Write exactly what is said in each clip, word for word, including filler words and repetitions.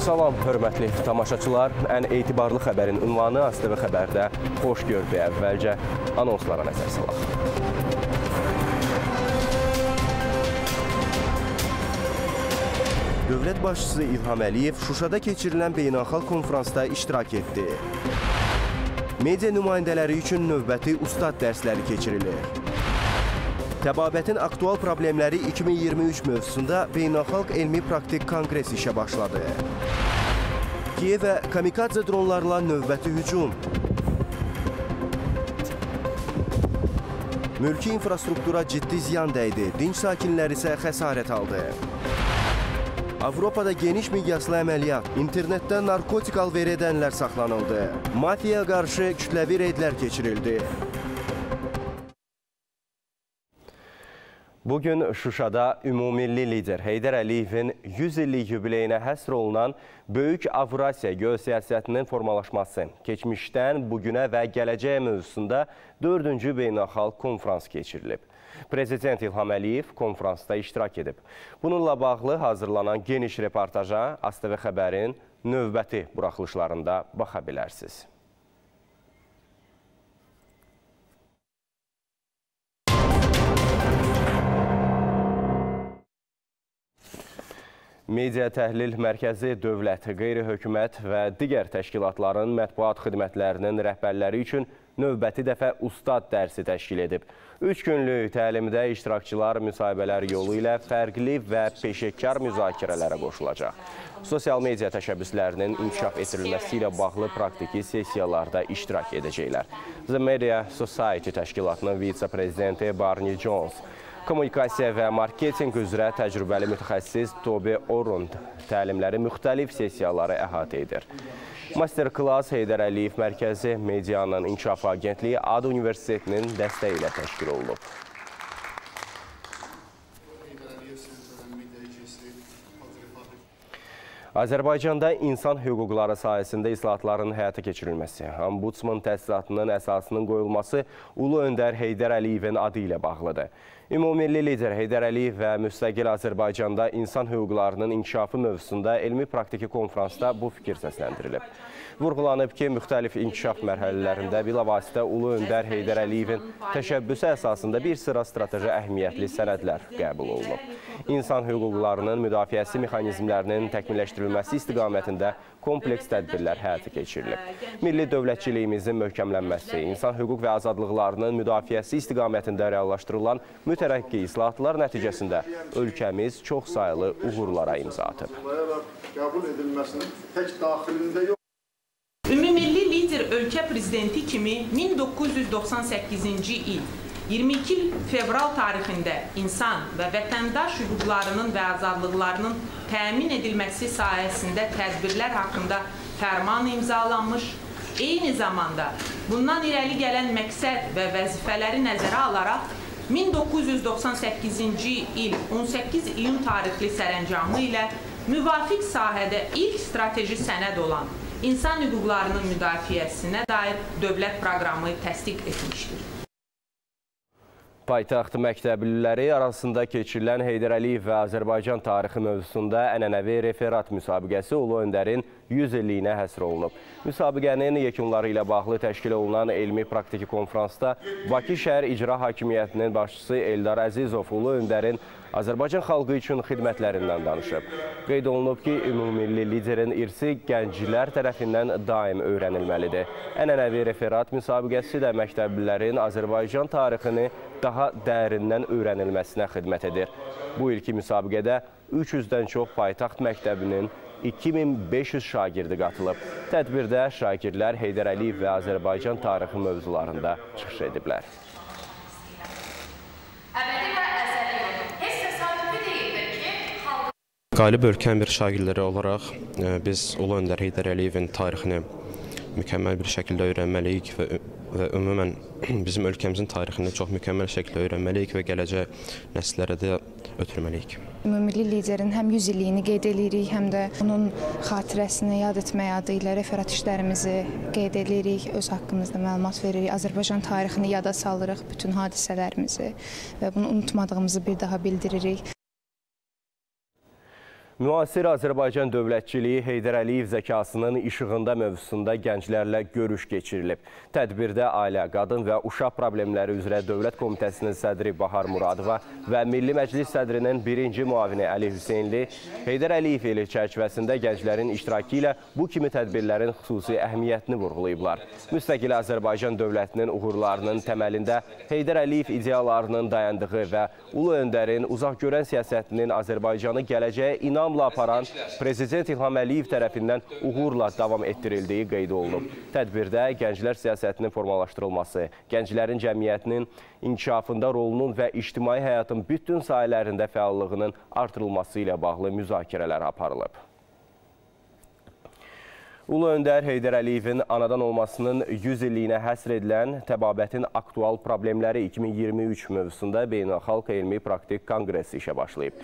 Salam, hörmətli tamaşaçılar. Ən etibarlı xəbərin ünvanı AzTV xəbərdə xoş gördük. Əvvəlcə anonslara nəzər salaq. Dövlət başçısı İlham Əliyev Şuşada keçirilən beynəlxalq konfransda iştirak etdi. Media nümayəndələri üçün növbəti ustad dərsləri keçirilir. Təbabətin aktual problemləri iki min iyirmi üç mövzusunda Beynəlxalq Elmi Praktik Kongres işə başladı. Kiyevə kamikadze dronlarla növbəti hücum. Mülki infrastruktura ciddi ziyan dəydi, dinc sakinlər isə xəsarət aldı. Avropada geniş miqyaslı əməliyyat, internetdə narkotik alver edənlər saxlanıldı. Mafiyaya qarşı kütləvi reydlər keçirildi. Bugün Şuşada ümummilli lider Heydər Əliyevin yüz illik yubileyinə həsr olunan Böyük Avrasiya geosiyasətinin formalaşması keçmişdən bugünə və gələcəyə mövzusunda dördüncü beynəlxalq konfrans keçirilib. Prezident İlham Əliyev konfransda iştirak edib. Bununla bağlı hazırlanan geniş reportaja AzTV xəbərin növbəti buraxılışlarında baxa bilərsiniz. Media Təhlil Mərkəzi dövlət, qeyri-hökumət və digər təşkilatların mətbuat xidmətlərinin rəhbərləri üçün növbəti dəfə ustad dərsi təşkil edib. Üç günlük təlimdə iştirakçılar müsahibələr yolu ilə fərqli və peşəkar müzakirələrə qoşulacaq. Sosial media təşəbbüslərinin inkişaf etdirilməsi ilə bağlı praktiki sessiyalarda iştirak edəcəklər. The Media Society təşkilatının vitse-prezidenti Barney Jones, kommunikasiya və marketinq üzrə təcrübəli mütəxəssis Toby Orund təlimləri müxtəlif sessiyaları əhatə edir. Masterclass Heydər Əliyev Mərkəzi Medianın İnkişaf Agentliyi ADU Universitetinin dəstəyi ilə təşkil olunub. Azərbaycanda insan hüquqları sayəsində islahatların həyata keçirilməsi, ombudsman təsisatının əsasının qoyulması Ulu Öndər Heydər Əliyevin adı ilə bağlıdır. Ümummilli lider Heydər Əliyev və müstəqil Azərbaycanda insan hüquqlarının inkişafı mövzusunda elmi-praktiki konfransda bu fikir səsləndirilib. Vurğulanıb ki, müxtəlif inkişaf mərhələlərində bilavasitə Ulu Öndər Heydər Əliyevin təşəbbüsü əsasında bir sıra strateji əhəmiyyətli sənədlər qəbul olunub. İnsan hüquqlarının müdafiəsi mexanizmlərinin təkmilləşdirilməsi istiqamətində kompleks tədbirlər həyata keçirilib. Milli dövlətçiliyimizin möhkəmlənməsi, insan hüquq və azadlıqlarının müdafiəsi istiqamətində reallaşdırılan mütərəqqi islahatlar nəticəsində ölkəmiz çoxsaylı uğurlara imza atıb. Ümummilli lider ölkə prezidenti kimi min doqquz yüz doxsan səkkizinci il iyirmi iki fevral tarixində insan və vətəndaş hüquqlarının və azadlıqlarının təmin edilməsi sayəsində tədbirlər haqqında fərman imzalanmış, eyni zamanda bundan irəli gələn məqsəd və vəzifələri nəzərə alaraq min doqquz yüz doxsan səkkizinci il on səkkiz iyun tarixli sərəncamı ilə müvafiq sahədə ilk strateji sənəd olan insan hüquqlarının müdafiəsinə dair dövlət proqramı təsdiq etmişdir. Paytaxt məktəbliləri arasında keçirilən Heydər Əliyev və Azərbaycan tarixi mövzusunda ənənəvi referat müsabiqəsi Ulu Öndərin yüz illiyinə həsr olunub. Müsabiqənin yekunları ilə bağlı təşkil olunan elmi praktiki konfransda Bakı şəhər icra hakimiyyətinin başçısı Eldar Azizov Ulu Öndərin Azərbaycan xalqı üçün xidmətlərindən danışıb. Qeyd olunub ki, ümummilli liderin irsi gənclər tərəfindən daim öyrənilməlidir. Ənənəvi referat müsabiqəsi də məktəblilərin Azərbaycan tarixini daha dərindən öyrənilməsinə xidmət edir. Bu ilki müsabiqədə üç yüzdən çox paytaxt məktəbinin iki min beş yüz şagirdi qatılıb. Tədbirdə şagirdlər Heydər Əliyev və Azərbaycan tarixi mövzularında çıxış ediblər. Qalib ölkənin bir şagirdləri olaraq biz Ulu Öndər Heydər Əliyevin tarixini mükəmməl bir şəkildə öyrənməliyik və, və ümumən bizim ölkəmizin tarixini çox mükəmməl şəkildə öyrənməliyik və gələcək nəsillərə də ötürməliyik. Ümummilli liderin həm yüz illiyini qeyd edirik, həm də onun xatirəsini yad etmək adı ilə referat işlərimizi qeyd edirik, öz haqqımızda məlumat veririk, Azərbaycan tarixini yada salırıq, bütün hadisələrimizi və bunu unutmadığımızı bir daha bildiririk. Müasir Azərbaycan dövlətçiliyi Heydər Əliyev zəkasının işığında mövzusunda gənclərlə görüş keçirilib. Tədbirdə ailə, qadın və uşaq problemləri üzrə Dövlət Komitəsinin sədri Bahar Muradova və Milli Məclis sədrinin birinci müavini Əli Hüseynli Heydər Əliyev eli çərçivəsində gənclərin iştirakı ilə bu kimi tədbirlərin xüsusi əhəmiyyətini vurğulayıblar. Müstəqil Azərbaycan dövlətinin uğurlarının təməlində Heydər Əliyev ideyalarının dayandığı və ulu öndərin uzaq görən siyasətinin Azərbaycanı gələcəyə inam aparan Prezident İlham Əliyev tərəfindən uğurla davam etdirildiyi qeyd olunub. Tədbirdə gənclər siyasətinin formalaşdırılması, gənclərin cəmiyyətinin inkişafında rolunun və ictimai həyatın bütün sahələrində fəallığının artırılması ilə bağlı müzakirələr aparılıb. Ulu Öndər Heydər Əliyevin anadan olmasının yüz illiyinə həsr edilən Təbabətin aktual problemləri iki min iyirmi üç mövzusunda Beynəlxalq Elmi Praktik Konqresi işə başlayıb.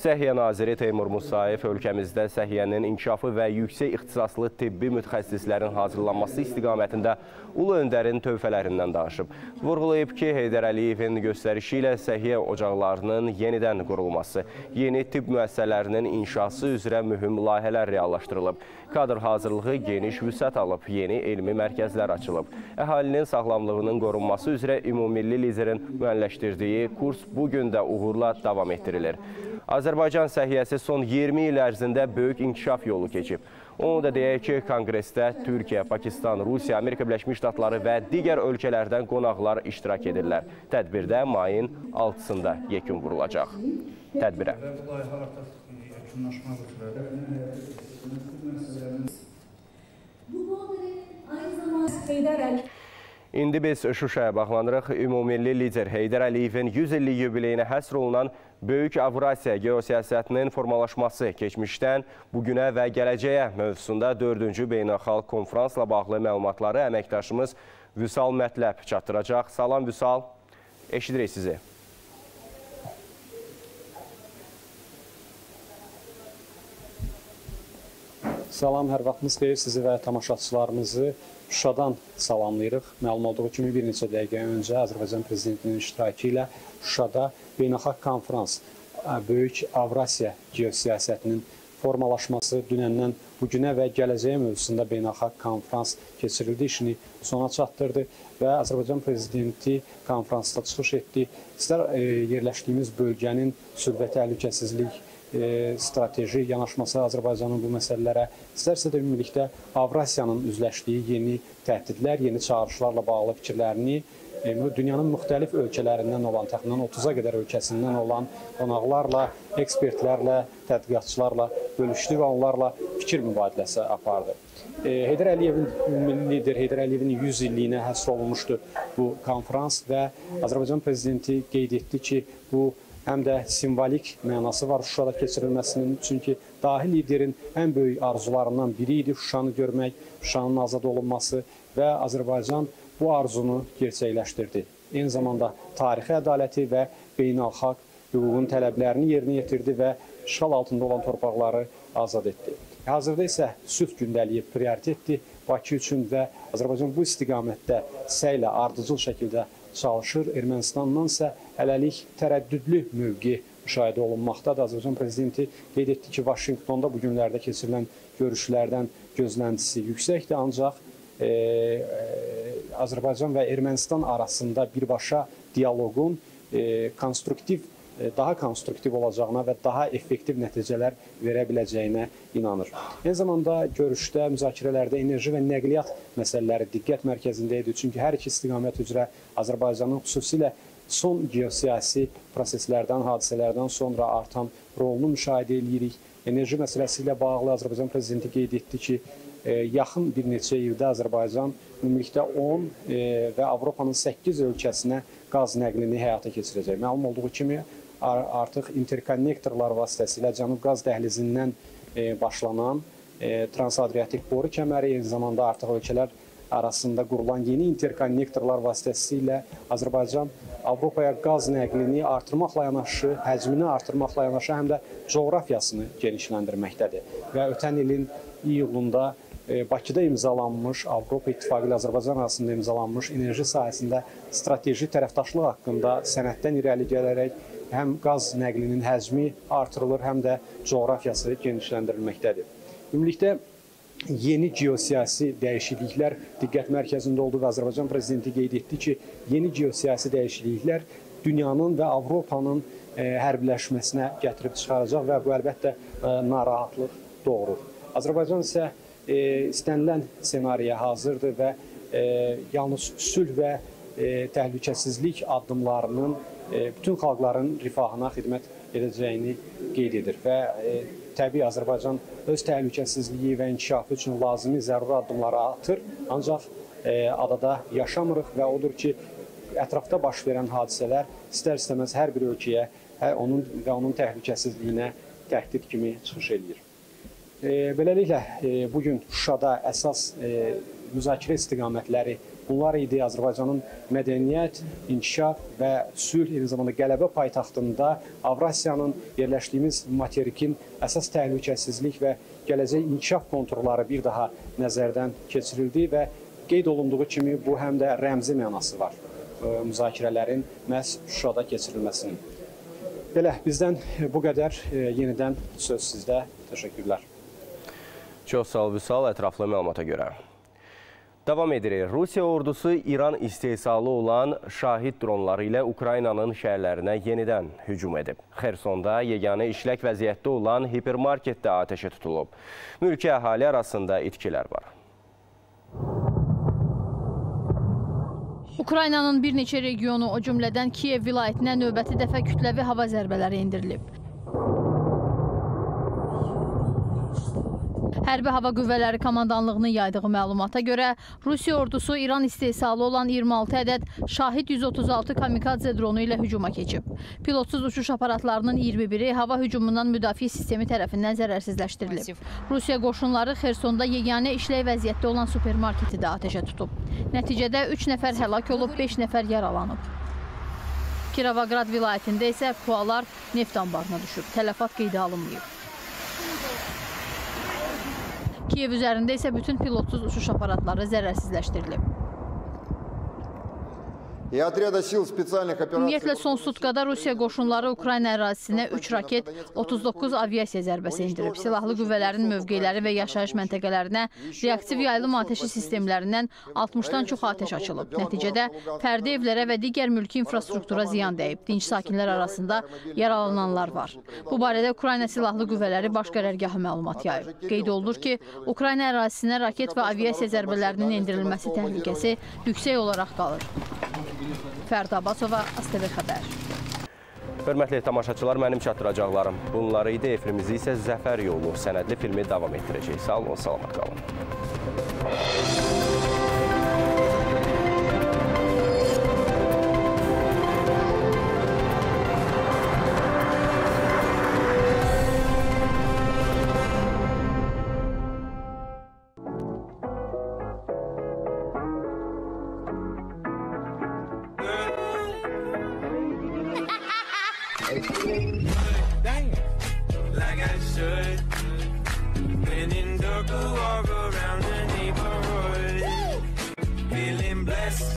Səhiyyə Naziri Teymur Musayev ölkəmizdə səhiyyənin inkişafı və yüksək ixtisaslı tibbi mütəxəssislərin hazırlanması istiqamətində Ulu Öndərin tövbələrindən danışıb. Vurğulayıb ki, Heydər Əliyevin göstərişi ilə səhiyyə ocaqlarının yenidən qurulması, yeni tibb müəssisələrinin inşası üzrə mühüm layihələr reallaşdırılıb. Kadr hazırlığı geniş vüsət alıb, yeni elmi mərkəzlər açılıb. Əhalinin sağlamlığının qorunması üzrə ümummilli liderin müəyyənləşdirdiyi kurs bugün də uğurla davam etdirilir. Azərbaycan səhiyyəsi son iyirmi il ərzində böyük inkişaf yolu keçib. Onu da deyək ki, konqresdə Türkiyə, Pakistan, Rusiya, Amerika Birləşmiş Ştatları və digər ölkələrdən qonaqlar iştirak edirlər. Tədbirdə mayın altısında yekun vurulacaq. Tədbirə. İndi biz Şuşaya bağlanırıq. Ümummilli lider Heydər Əliyevin yüz illik yubileyinə həsr olunan Böyük Avrasiya geosiyasətinin formalaşması keçmişdən bugünə və gələcəyə mövzusunda dördüncü beynəlxalq konfransla bağlı məlumatları əməkdaşımız Vüsal Mətləb çatdıracaq. Salam Vüsal, eşidirik sizi. Salam, hər vaxtınız xeyir sizi və tamaşaçılarımızı Şuşadan salamlayırıq. Məlum olduğu kimi bir neçə dəqiqə öncə Azərbaycan Prezidentinin iştirakı ilə Şuşada beynəlxalq konfrans, Böyük Avrasiya geosiyasətinin formalaşması dünəndən bugünə və gələcəyə mövzusunda beynəlxalq konfrans keçirildi, işini sona çatdırdı və Azərbaycan Prezidenti konfransda çıxış etdi. İstər yerləşdiyimiz bölgənin sülh və təhlükəsizlik strateji yanaşması Azərbaycanın bu məsələlərə, istərsə də ümumilikdə Avrasiyanın üzləşdiyi yeni təhdidlər, yeni çağırışlarla bağlı fikirlərini dünyanın müxtəlif ölkələrindən olan, təxminən otuz'a qədər ölkəsindən olan qonaqlarla, ekspertlərlə, tədqiqatçılarla bölüşdü və onlarla fikir mübadiləsi apardı. Heydər Əliyevin, ümumi lider Heydər Əliyevin yüz illiyinə həsr olunmuşdu bu konferans və Azərbaycan Prezidenti qeyd etdi ki, bu həm də simvolik mənası var Şuşada keçirilməsinin, çünki dahi liderin ən böyük arzularından biri idi Şuşanı görmək, Şuşanın azad olunması və Azərbaycan bu arzunu gerçəkləşdirdi. Eyni zamanda tarixi ədaləti və beynəlxalq hüququn tələblərini yerinə yetirdi və işğal altında olan torpaqları azad etdi. Hazırda isə sülh gündəliyi prioritetdir Bakı üçün və Azərbaycan bu istiqamətdə səylə ardıcıl şəkildə çalışır. Ermənistandan isə hələlik tərəddüdlü mövqe müşahidə olunmaqdadır. Azərbaycan Prezidenti qeyd etdi ki, Vaşinqtonda bu günlərdə keçirilən görüşlərdən gözləntisi yüksəkdir, ancaq e, Azərbaycan və Ermənistan arasında birbaşa dialoqun e, konstruktiv, daha konstruktiv olacağına və daha effektiv nəticələr verə biləcəyinə inanır. Eyni zamanda görüşdə, müzakirələrdə enerji və nəqliyyat məsələləri diqqət mərkəzində idi. Çünki hər iki istiqamət üzrə Azərbaycanın xüsusilə son geosiyasi proseslərdən, hadisələrdən sonra artan rolunu müşahidə edirik. Enerji məsələsi ilə bağlı Azərbaycan Prezidenti qeyd etdi ki, yaxın bir neçə ildə Azərbaycan ümumilikdə on və Avropanın səkkiz ölkəsinə qaz nəqlini həyata keçirəcək. Məlum olduğu kimi, artıq interkonnektorlar vasitəsilə Cənub qaz dəhlizindən başlanan transadriatik boru kəməri, eyni zamanda artıq ölkələr arasında qurulan yeni interkonnektorlar vasitəsilə Azərbaycan Avropaya qaz nəqlini artırmaqla yanaşı, həcmini artırmaqla yanaşı, həm də coğrafiyasını genişləndirməkdədir. Və ötən ilin iyulunda Bakıda imzalanmış, Avropa İttifaqı ilə Azərbaycan arasında imzalanmış enerji sahəsində strateji tərəfdaşlıq haqqında sənəddən irəli gələrək həm qaz nəqlinin həcmi artırılır, həm də coğrafiyası genişləndirilməkdədir. Ümumilikdə yeni geosiyasi dəyişikliklər diqqət mərkəzində oldu və Azərbaycan prezidenti qeyd etdi ki, yeni geosiyasi dəyişikliklər dünyanın və Avropanın hərbiləşməsinə gətirib çıxaracaq və bu əlbəttə narahatlıq doğurur. Azərbaycan isə istənilən senariyə hazırdır və yalnız sülh və təhlükəsizlik addımlarının bütün xalqların rifahına xidmət edəcəyini qeyd edir və təbii Azərbaycan öz təhlükəsizliyi və inkişafı üçün lazımi zəruri addımları atır, ancaq adada yaşamırıq və odur ki, ətrafda baş verən hadisələr istər-istəməz hər bir ölkəyə onun və onun təhlükəsizliyinə təhdid kimi çıxış edir. Beləliklə, bugün Şuşada əsas müzakirə istiqamətləri bunlar idi. Azərbaycanın mədəniyyət, inkişaf və sülh, eyni zamanda qələbə paytaxtında Avrasiyanın, yerləşdiyimiz materikin əsas təhlükəsizlik və gələcək inkişaf konturları bir daha nəzərdən keçirildi və qeyd olunduğu kimi bu həm də rəmzi mənası var müzakirələrin məhz Şuşada keçirilməsinin. Belə, bizdən bu qədər. Yenidən söz sizdə. Təşəkkürlər. Çox sağ ol, Vüsal, ətraflı məlumata görə. Davam edirik. Rusiya ordusu İran istehsalı olan şahid dronları ilə Ukraynanın şəhərlərinə yenidən hücum edib. Xersonda yeganə işlək vəziyyətdə olan hipermarketdə atəşə tutulub. Mülki əhali arasında itkilər var. Ukraynanın bir neçə regionu, o cümlədən Kiyev vilayətinə növbəti dəfə kütləvi hava zərbələri endirilib. Hərbi Hava Qüvvələri Komandanlığının yaydığı məlumata görə Rusiya ordusu İran istehsalı olan iyirmi altı ədəd Şahid yüz otuz altı kamikadze dronu ilə hücuma keçib. Pilotsuz uçuş aparatlarının iyirmi biri hava hücumundan müdafiə sistemi tərəfindən zərərsizləşdirilib. Rusiya qoşunları Xersonda yeganə işlək vəziyyətdə olan supermarketi də atəşə tutub. Nəticədə üç nəfər həlak olub, beş nəfər yaralanıb. Kirovoqrad vilayətində isə pualar neft anbarına düşüb, tələfat qeydə alınmayıb. Kiyev üzərində isə bütün pilotsuz uçuş aparatları zərərsizləşdirilib. Ümumiyyətlə, son sutqada Rusiya qoşunları Ukrayna ərazisinə üç raket, otuz doqquz aviasiya zərbəsi indirib. Silahlı qüvvələrin mövqeləri və yaşayış məntəqələrinə reaktiv yaylım atəşi sistemlərindən altmışdan çox atəş açılıb. Nəticədə fərdi evlərə və digər mülki infrastruktura ziyan dəyib. Dinc sakinlər arasında yaralananlar var. Bu barədə Ukrayna Silahlı Qüvvələri Baş Qərargahı məlumat yayıb. Qeyd olunur ki, Ukrayna ərazisinə raket və aviasiya zərbələrinin endirilməsi təhlükəsi yüksək olaraq qalır. Fərdə Abbasova, AzTV Xəbər. Hörmətli tamaşaçılar, mənim çatdıracaqlarım bunları idi. Efirimizi isə Zəfər Yolu sənədli filmi davam etdirəcək. Sağ olun, salamat qalın. Dang, like I should.